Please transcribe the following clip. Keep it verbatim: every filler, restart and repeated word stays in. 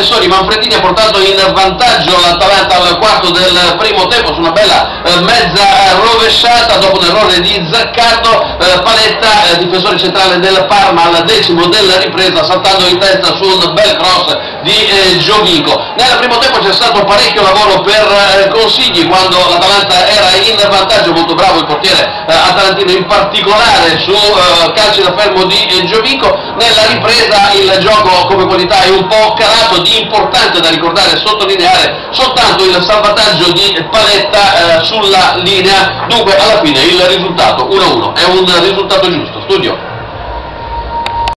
Manfredini ha portato in vantaggio l'Atalanta al quarto del primo tempo su una bella eh, mezza rovesciata dopo un errore di Zaccato. eh, Paletta, eh, difensore centrale del Parma, al decimo della ripresa, saltando in testa su un bel cross di eh, Giovinco. Nel primo tempo c'è stato parecchio lavoro per eh, Consigli quando l'Atalanta era in vantaggio, molto bravo il portiere eh, atalantino, in particolare su eh, calci da fermo di eh, Giovinco. Nella ripresa il gioco come qualità è un po' calato. Di importante da ricordare e sottolineare soltanto il salvataggio di Paletta eh, sulla linea. Dunque alla fine il risultato uno a uno è un risultato giusto. Studio.